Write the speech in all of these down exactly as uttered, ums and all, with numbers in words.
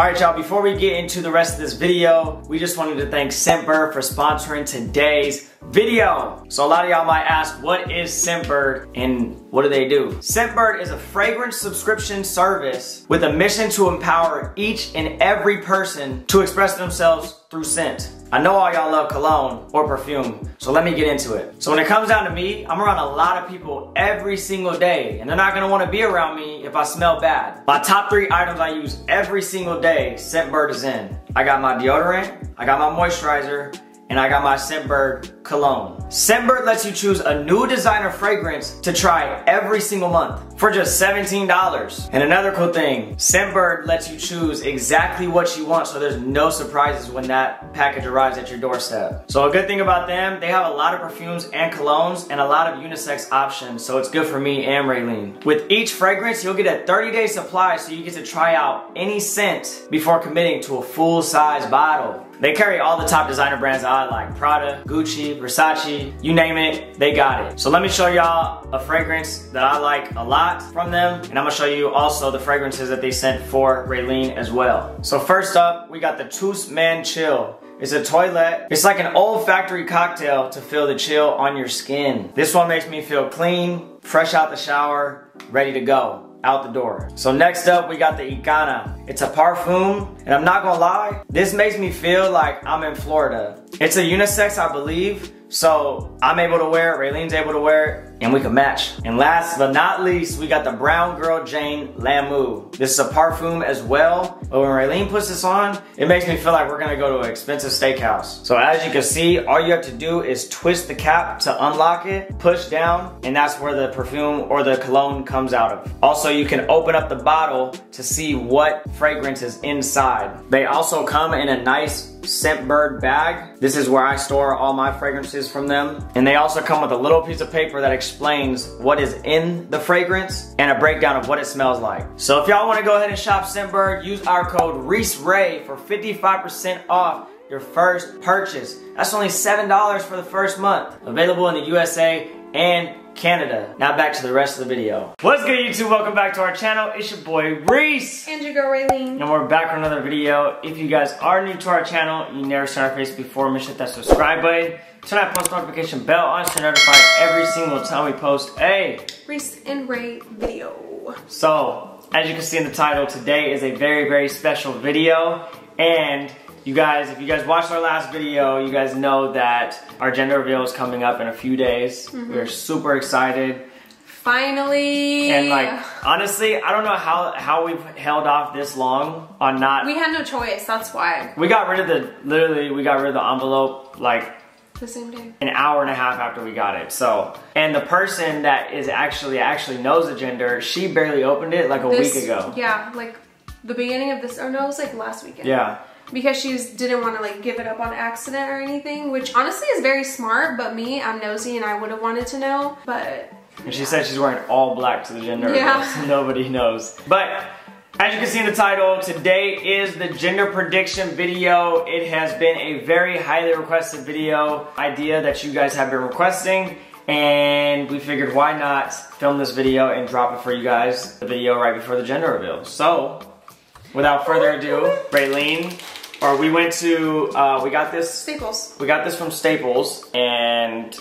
Alright y'all, before we get into the rest of this video, we just wanted to thank Scentbird for sponsoring today's video. So a lot of y'all might ask, what is Scentbird and what do they do? Scentbird is a fragrance subscription service with a mission to empower each and every person to express themselves through scent. I know all y'all love cologne or perfume, so let me get into it. So when it comes down to me, I'm around a lot of people every single day, and they're not gonna wanna be around me if I smell bad. My top three items I use every single day, Scentbird is in. I got my deodorant, I got my moisturizer, and I got my Scentbird cologne. Scentbird lets you choose a new designer fragrance to try every single month for just seventeen dollars. And another cool thing, Scentbird lets you choose exactly what you want, so there's no surprises when that package arrives at your doorstep. So a good thing about them, they have a lot of perfumes and colognes and a lot of unisex options, so it's good for me and Raylene. With each fragrance, you'll get a thirty day supply, so you get to try out any scent before committing to a full-size bottle. They carry all the top designer brands I like, Prada, Gucci, Versace, you name it, they got it. So let me show y'all a fragrance that I like a lot from them, and I'm gonna show you also the fragrances that they sent for Raylene as well. So first up, we got the Tous Man Chill. It's a toilet. It's like an olfactory cocktail to feel the chill on your skin. This one makes me feel clean, fresh out the shower, ready to go, out the door. So next up, we got the Ikana. It's a parfum, and I'm not gonna lie, this makes me feel like I'm in Florida. It's a unisex, I believe, so I'm able to wear it, Raylene's able to wear it, and we can match. And last but not least, we got the Brown Girl Jane Lamu. This is a parfum as well, but when Raylene puts this on, it makes me feel like we're gonna go to an expensive steakhouse. So as you can see, all you have to do is twist the cap to unlock it, push down, and that's where the perfume or the cologne comes out of. Also, you can open up the bottle to see what fragrance is inside. They also come in a nice Scentbird bag. This is where I store all my fragrances from them. And they also come with a little piece of paper that explains what is in the fragrance and a breakdown of what it smells like. So if y'all want to go ahead and shop Scentbird, use our code ReeseRay for fifty-five percent off your first purchase. That's only seven dollars for the first month. Available in the U S A and Canada. Now back to the rest of the video. What's good, YouTube? Welcome back to our channel. It's your boy Reese and your girl Raylene, and we're back for another video. If you guys are new to our channel, you never seen our face before, make sure to hit that subscribe button, turn that post notification bell on so you're notified every single time we post a Reese and Ray video. So, as you can see in the title, today is a very, very special video, and you guys, if you guys watched our last video, you guys know that our gender reveal is coming up in a few days. Mm-hmm. We're super excited. Finally. And like, honestly, I don't know how, how we've held off this long on not... We had no choice, that's why. We got rid of the, literally, we got rid of the envelope, like... The same day. An hour and a half after we got it, so. And the person that is actually, actually knows the gender, she barely opened it like a this, week ago. Yeah, like the beginning of this, oh no, it was like last weekend. Yeah. Because she just didn't want to like give it up on accident or anything, which honestly is very smart, but me, I'm nosy and I would have wanted to know, but... And yeah. She said she's wearing all black to the gender. Yeah. So nobody knows. But, as you can see in the title, today is the gender prediction video. It has been a very highly requested video idea that you guys have been requesting, and we figured why not film this video and drop it for you guys, the video right before the gender reveal. So, without further ado, Raylene, or we went to, uh, we got this. Staples. We got this from Staples, and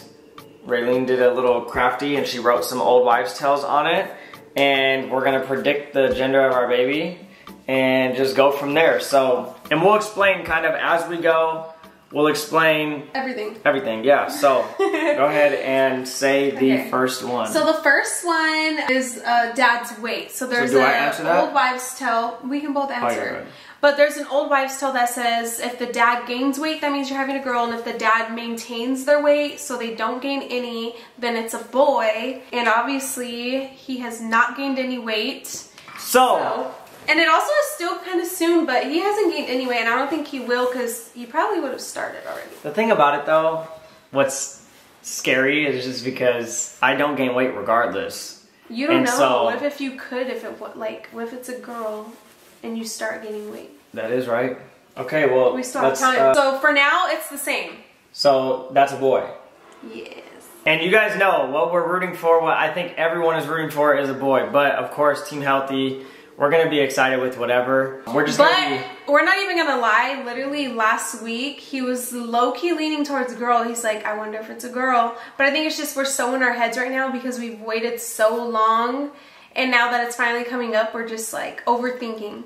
Raylene did a little crafty and she wrote some old wives' tales on it. And we're gonna predict the gender of our baby and just go from there. So, and we'll explain kind of as we go, we'll explain. Everything. Everything, yeah. So, go ahead and say the okay. first one. So the first one is uh, dad's weight. So there's so an old wives' tale. We can both answer. Oh, but there's an old wives' tale that says if the dad gains weight, that means you're having a girl, and if the dad maintains their weight so they don't gain any, then it's a boy. And obviously, he has not gained any weight. So, so and it also is still kind of soon, but he hasn't gained any weight, and I don't think he will because he probably would have started already. The thing about it though, what's scary is just because I don't gain weight regardless. You don't and know. So, what if you could? If it like, what if it's a girl? And you start gaining weight. That is right. Okay, well, we still have time. Uh, so for now, it's the same. So that's a boy. Yes. And you guys know what we're rooting for. What I think everyone is rooting for is a boy. But of course, Team Healthy We're gonna be excited with whatever. We're just but gonna be... we're not even gonna lie. Literally last week, he was low-key leaning towards girl. He's like, I wonder if it's a girl. But I think it's just we're so in our heads right now because we've waited so long. And now that it's finally coming up, we're just like overthinking.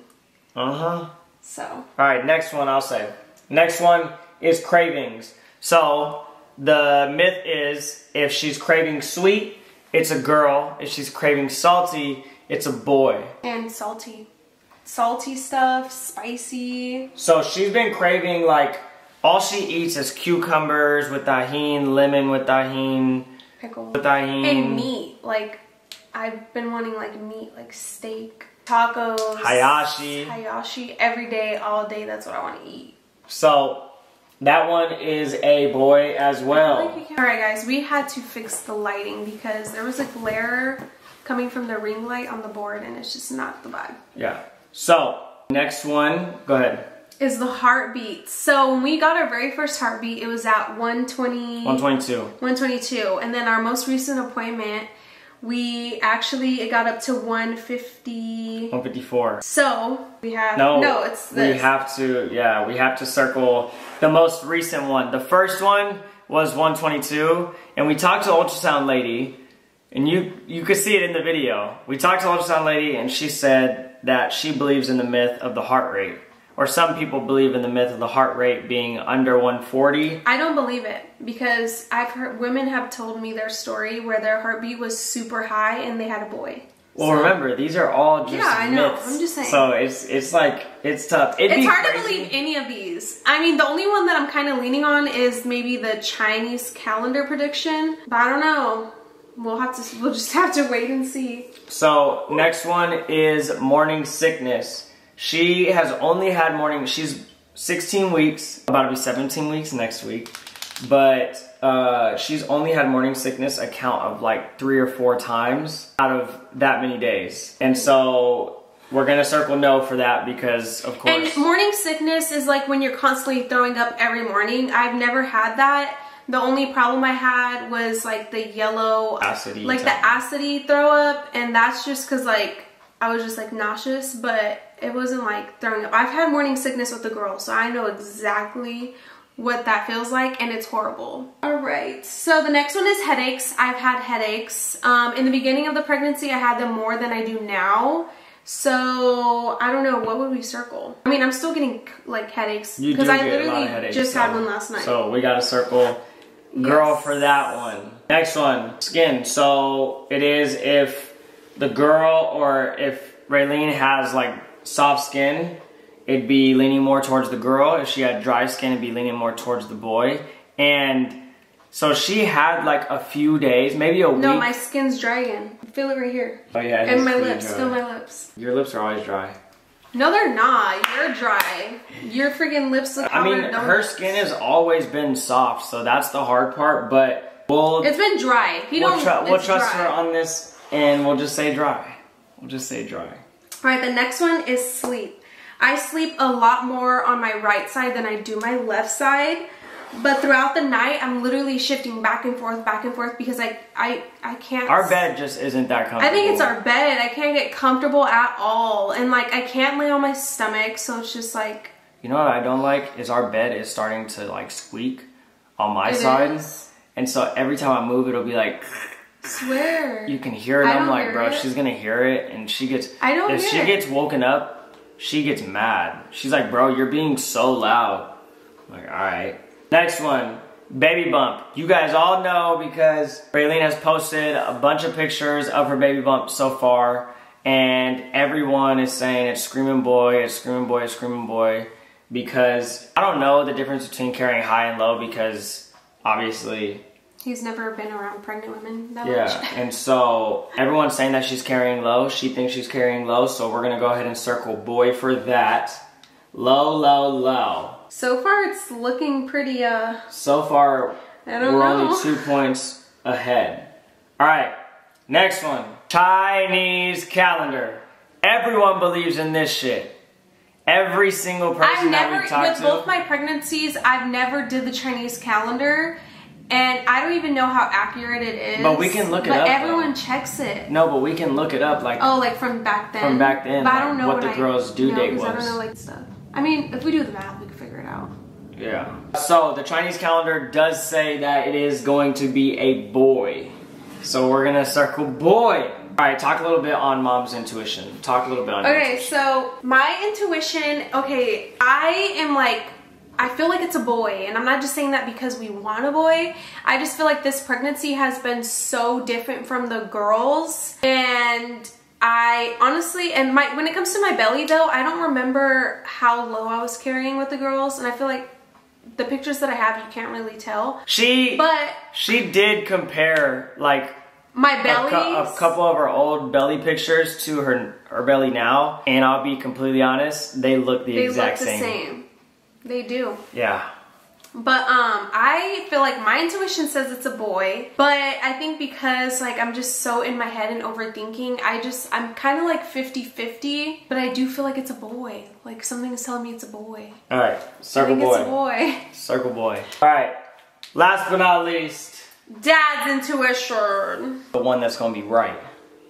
Uh-huh. So. All right, next one I'll say. Next one is cravings. So the myth is if she's craving sweet, it's a girl. If she's craving salty, it's a boy. And salty. Salty stuff, spicy. So she's been craving, like, all she eats is cucumbers with tahini, lemon with tahini. Pickle. With tahini. And meat. Like, I've been wanting, like, meat, like steak, tacos. Hayashi. Hayashi. Every day, all day, that's what I want to eat. So, that one is a boy as well. Like we Alright, guys, we had to fix the lighting because there was a glare coming from the ring light on the board, and it's just not the vibe. Yeah. So, next one, go ahead. Is the heartbeat. So, when we got our very first heartbeat, it was at one twenty... one twenty-two. one twenty-two. And then our most recent appointment, we actually, it got up to one fifty... one fifty-four. So, we have... No, no it's this. We have to, yeah, we have to circle the most recent one. The first one was one twenty-two, and we talked to the ultrasound lady. And you, you could see it in the video. We talked to the ultrasound lady and she said that she believes in the myth of the heart rate. Or some people believe in the myth of the heart rate being under one forty. I don't believe it because I've heard women have told me their story where their heartbeat was super high and they had a boy. Well, so, remember, these are all just myths. Yeah, I know. Myths. I'm just saying. So it's it's like, it's tough. It'd it's hard crazy. to believe any of these. I mean, the only one that I'm kind of leaning on is maybe the Chinese calendar prediction. But I don't know. We'll have to, we'll just have to wait and see. So, next one is morning sickness. She has only had morning, she's sixteen weeks, about to be seventeen weeks next week. But uh, she's only had morning sickness a count of like three or four times out of that many days. And so, we're going to circle no for that because, of course. And morning sickness is like when you're constantly throwing up every morning. I've never had that. The only problem I had was like the yellow, acidy like type. the acidy throw up, and that's just because like I was just like nauseous, but it wasn't like throwing up. I've had morning sickness with a girl, so I know exactly what that feels like, and it's horrible. All right, so the next one is headaches. I've had headaches. Um, in the beginning of the pregnancy, I had them more than I do now. So, I don't know, what would we circle? I mean, I'm still getting like headaches. You do get a lot of headaches. Because I literally just so, had one last night. So, we got to circle girl yes. for that one. Next one, skin. So, it is if the girl or if Raylene has like soft skin, it'd be leaning more towards the girl. If she had dry skin, it'd be leaning more towards the boy. And so she had like a few days, maybe a week. No, my skin's dry again. Feel it right here. Oh yeah. And my lips, feel my lips. Your lips are always dry. No, they're not. You're dry. Your freaking lips look I mean, her skin has always been soft, so that's the hard part, but we'll... It's been dry. You we'll don't, tr we'll trust dry. her on this, and we'll just say dry. We'll just say dry. All right, the next one is sleep. I sleep a lot more on my right side than I do my left side. But throughout the night, I'm literally shifting back and forth, back and forth because I, I, I can't... Our bed just isn't that comfortable. I think it's our bed. I can't get comfortable at all. And, like, I can't lay on my stomach, so it's just, like... You know what I don't like is our bed is starting to, like, squeak on my side. Is. And so every time I move, it'll be, like... Swear. You can hear it. I I'm like, bro, it. she's going to hear it. And she gets... I don't If hear she it. gets woken up, she gets mad. She's like, bro, you're being so loud. I'm like, all right. Next one, baby bump. You guys all know because Raylene has posted a bunch of pictures of her baby bump so far, and everyone is saying it's screaming boy, it's screaming boy, it's screaming boy, because I don't know the difference between carrying high and low because obviously... He's never been around pregnant women that yeah, much. Yeah, and so everyone's saying that she's carrying low. She thinks she's carrying low, so we're gonna go ahead and circle boy for that. Low, low, low. So far, it's looking pretty, uh... So far, I don't we're know. only two points ahead. All right, next one. Chinese calendar. Everyone believes in this shit. Every single person I've never, that we talked with to. With both my pregnancies, I've never did the Chinese calendar. And I don't even know how accurate it is. But we can look it up. But everyone checks it. No, but we can look it up. Like oh, like from back then. From back then. But I don't know what the girl's due date was. I don't know like stuff. I mean, if we do the math, we can figure it out. Yeah. So the Chinese calendar does say that it is going to be a boy. So we're gonna circle boy. All right, talk a little bit on mom's intuition. Talk a little bit on. Okay, so my intuition. Okay, I am like. I feel like it's a boy, and I'm not just saying that because we want a boy. I just feel like this pregnancy has been so different from the girls, and I honestly, and my when it comes to my belly though, I don't remember how low I was carrying with the girls, and I feel like the pictures that I have, you can't really tell. She, but she did compare like my belly, a, a couple of her old belly pictures to her her belly now, and I'll be completely honest, they look the they exact look the same. same. They do. Yeah. But um, I feel like my intuition says it's a boy, but I think because like I'm just so in my head and overthinking, I just, I'm kind of like fifty fifty, but I do feel like it's a boy. Like something is telling me it's a boy. All right, circle boy. It's a boy. Circle boy. All right, last but not least. Dad's intuition. The one that's gonna be right.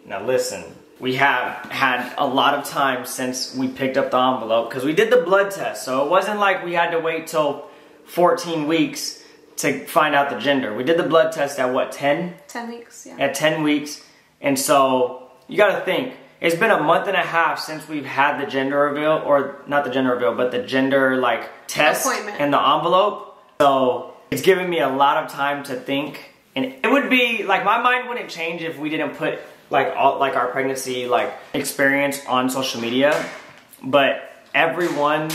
Now listen. We have had a lot of time since we picked up the envelope because we did the blood test. So it wasn't like we had to wait till fourteen weeks to find out the gender. We did the blood test at what, ten? ten weeks, yeah. At ten weeks. And so you got to think, it's been a month and a half since we've had the gender reveal, or not the gender reveal, but the gender like test and the envelope. So it's given me a lot of time to think. And it would be like, my mind wouldn't change if we didn't put like all like our pregnancy like experience on social media, but everyone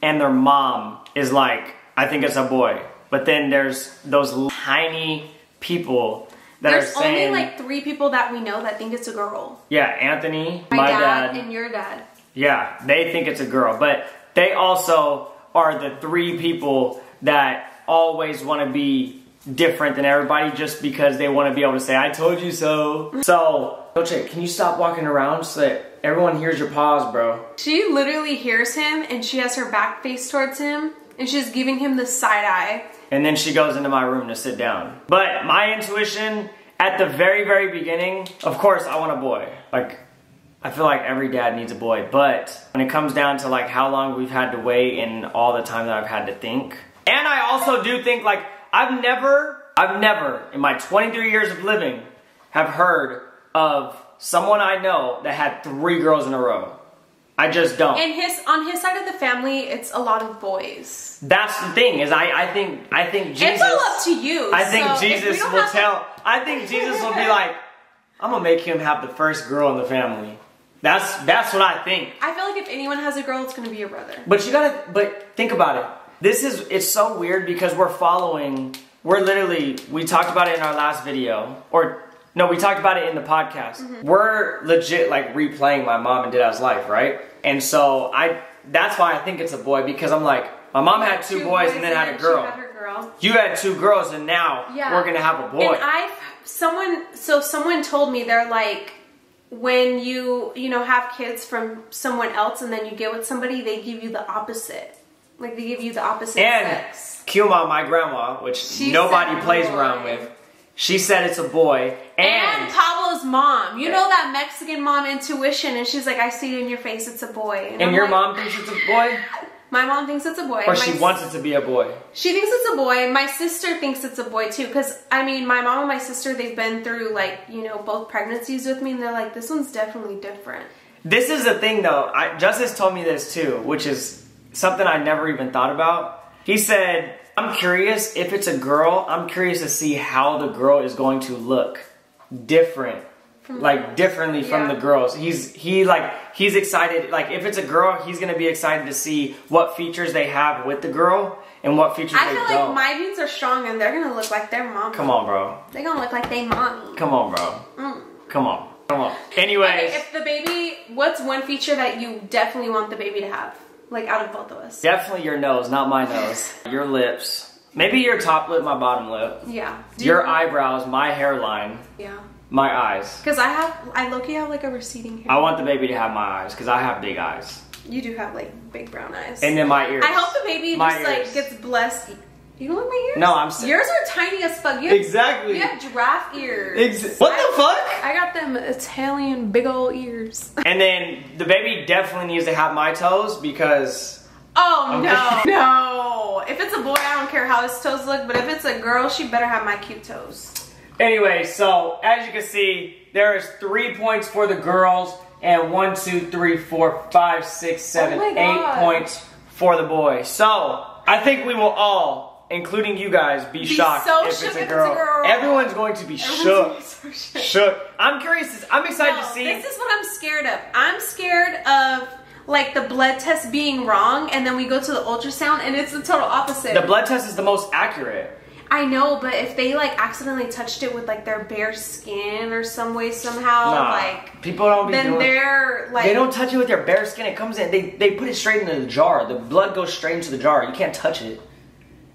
and their mom is like, I think it's a boy. But then there's those tiny people that there's are saying, only like three people that we know that think it's a girl. Yeah, Anthony, my, my dad, dad, and your dad. Yeah, they think it's a girl, but they also are the three people that always want to be different than everybody just because they want to be able to say, I told you so. So, Dolce, can you stop walking around so that everyone hears your paws, bro? She literally hears him and she has her back face towards him and she's giving him the side eye. And then she goes into my room to sit down. But my intuition at the very, very beginning, of course I want a boy. Like, I feel like every dad needs a boy, but when it comes down to like how long we've had to wait and all the time that I've had to think. And I also do think like, I've never, I've never, in my twenty-three years of living, have heard of someone I know that had three girls in a row. I just don't. And his, on his side of the family, it's a lot of boys. That's the thing, is I, I think, I think Jesus. It's all up to you. I think so Jesus will tell, to... I think Jesus will be like, I'm gonna make him have the first girl in the family. That's, that's what I think. I feel like if anyone has a girl, it's gonna be your brother. But you gotta, but think about it. This is, it's so weird because we're following, we're literally, we talked about it in our last video, or no, we talked about it in the podcast. Mm-hmm. We're legit like replaying my mom and dad's life, right? And so I, that's why I think it's a boy, because I'm like, my mom had, had two, two boys, boys and then had a girl. She had her girl. You had two girls and now yeah. we're gonna have a boy. And I've, someone, so someone told me, they're like, when you, you know, have kids from someone else and then you get with somebody, they give you the opposite. Like, they give you the opposite and sex. And Kuma, my grandma, which she nobody plays boy. around with, she said it's a boy. And, and Pablo's mom. You yeah. know that Mexican mom intuition, and she's like, I see it in your face, it's a boy. And, and your like, mom thinks it's a boy? My mom thinks it's a boy. Or my she wants it to be a boy. She thinks it's a boy. My sister thinks it's a boy, too. Because, I mean, my mom and my sister, they've been through, like, you know, both pregnancies with me, and they're like, this one's definitely different. This is the thing, though. I, Justice told me this, too, which is... something I never even thought about. He said, I'm curious if it's a girl, I'm curious to see how the girl is going to look different, from like the, differently yeah. from the girls. He's, he like, he's excited. Like if it's a girl, he's going to be excited to see what features they have with the girl and what features I they don't. I feel like my dudes are strong and they're going to look like their mommy. Come on, bro. They're going to look like they mommy. Come on, bro. Mm. Come on. Come on. Anyways. Okay, if the baby, what's one feature that you definitely want the baby to have? Like out of both of us. Definitely your nose, not my nose. Your lips. Maybe your top lip, my bottom lip. Yeah. Do your you eyebrows, my hairline. Yeah. My eyes. Because I have, I low-key have like a receding hair. I want the baby to have my eyes because I have big eyes. You do have like big brown eyes. And then my ears. I hope the baby my just ears. like gets blessed You don't like my ears? No, I'm saying. Yours are tiny as fuck. You have, exactly. You have giraffe ears. Ex what I, the fuck? I got them Italian big old ears. And then the baby definitely needs to have my toes because. Oh, no. No. If it's a boy, I don't care how his toes look. But if it's a girl, she better have my cute toes. Anyway, so as you can see, there is three points for the girls. And one, two, three, four, five, six, seven, oh eight points for the boys. So I think we will all, including you guys, be, be shocked so if, shook it's, a if it's a girl. Everyone's going to be shook. So shook. Shook. I'm curious. I'm excited no, to see. This is what I'm scared of. I'm scared of like the blood test being wrong, and then we go to the ultrasound, and it's the total opposite. The blood test is the most accurate. I know, but if they like accidentally touched it with like their bare skin or some way somehow, nah, like people don't. Be then doing, they're like they don't touch it with their bare skin. It comes in. They they put it straight into the jar. The blood goes straight into the jar. You can't touch it.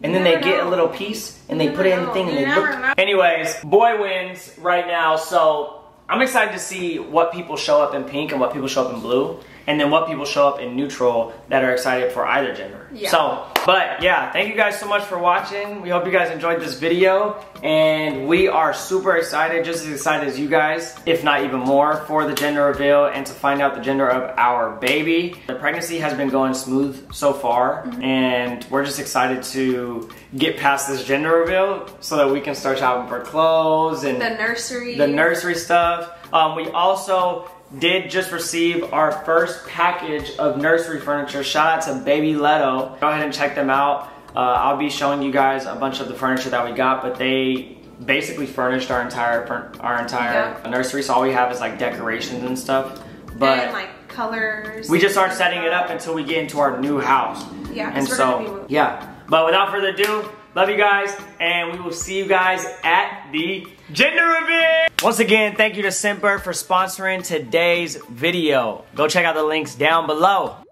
And then they know. Get a little piece, and they put it in the thing, and they look. Anyways, boy wins right now, so I'm excited to see what people show up in pink and what people show up in blue, and then what people show up in neutral that are excited for either gender. Yeah. So, but yeah, thank you guys so much for watching. We hope you guys enjoyed this video, and we are super excited, just as excited as you guys, if not even more, for the gender reveal and to find out the gender of our baby. The pregnancy has been going smooth so far, mm-hmm. and we're just excited to get past this gender reveal so that we can start shopping for clothes and the nursery, the nursery stuff. Um, we also did just receive our first package of nursery furniture. Shout out to baby Leto. Go ahead and check them out. Uh, I'll be showing you guys a bunch of the furniture that we got, but they basically furnished our entire our entire yeah. nursery. So all we have is like decorations and stuff. But and like colors. We just aren't setting it up until we get into our new house. Yeah. And we're so be yeah. But without further ado, love you guys, and we will see you guys at the gender reveal. Once again, thank you to Scentbird for sponsoring today's video. Go check out the links down below.